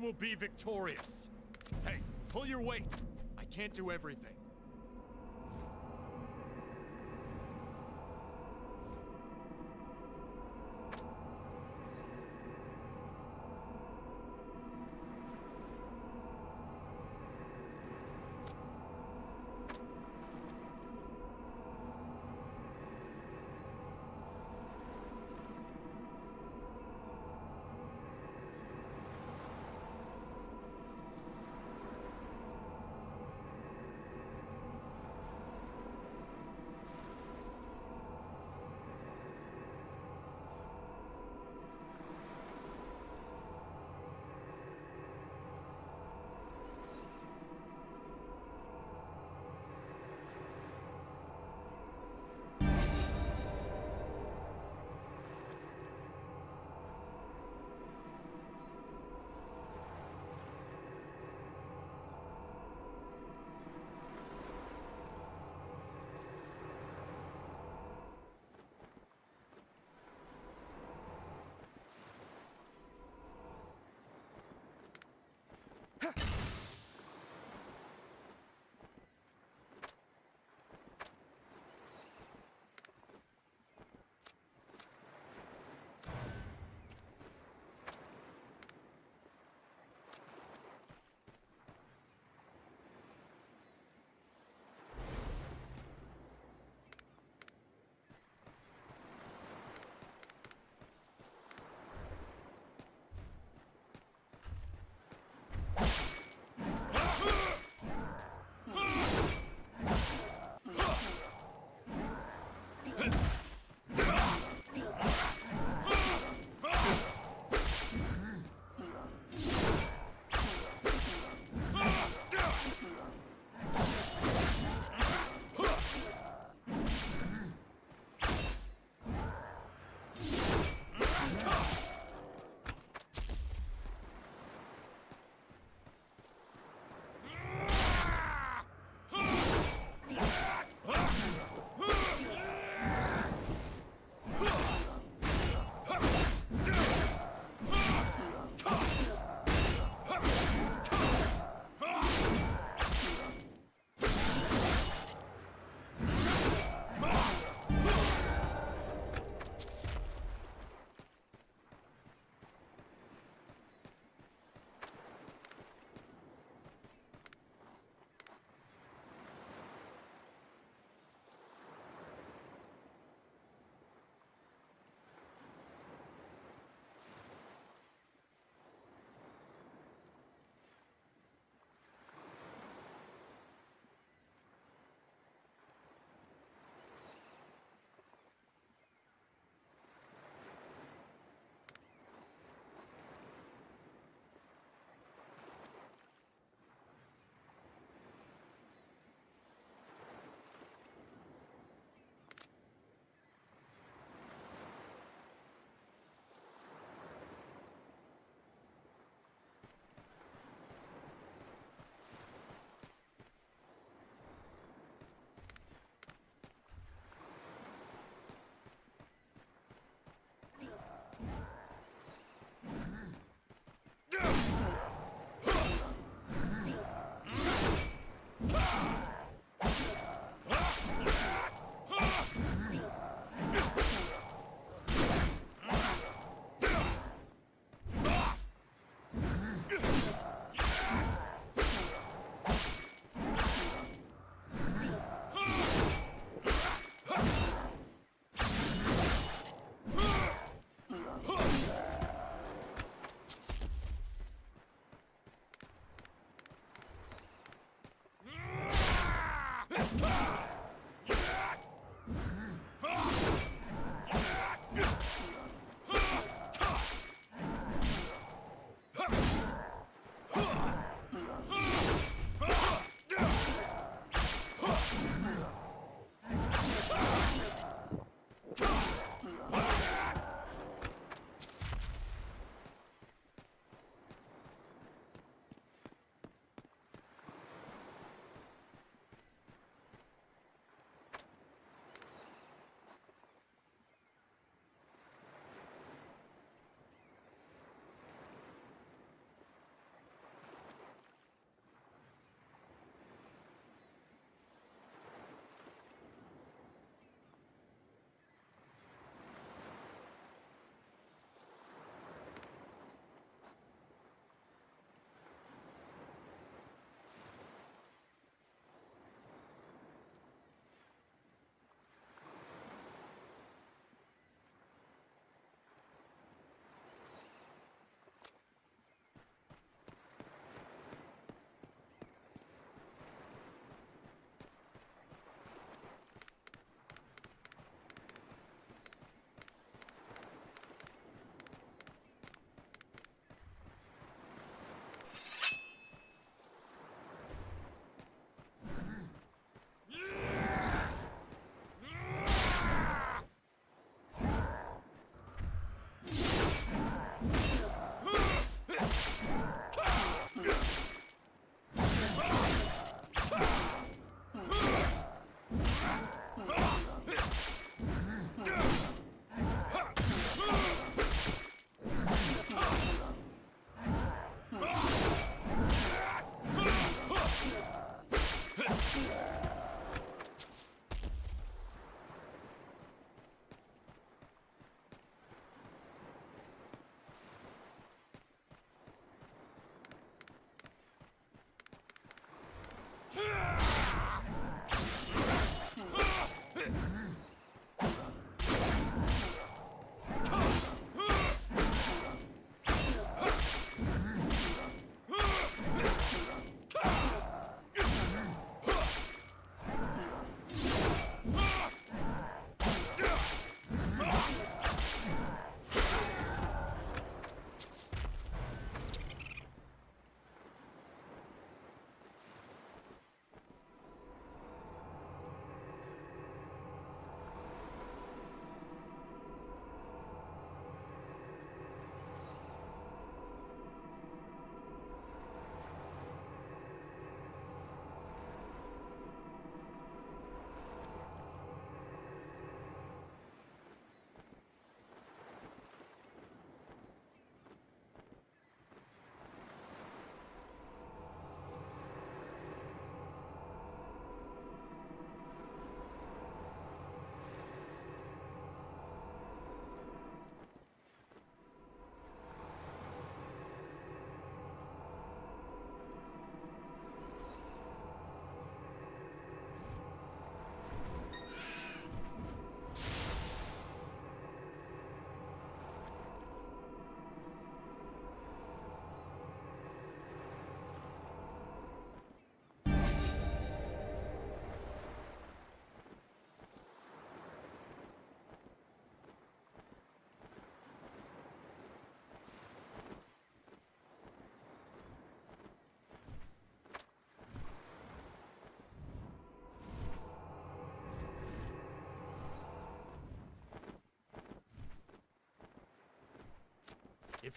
will be victorious. Hey, pull your weight. I can't do everything.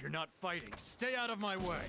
you're not fighting, stay out of my way!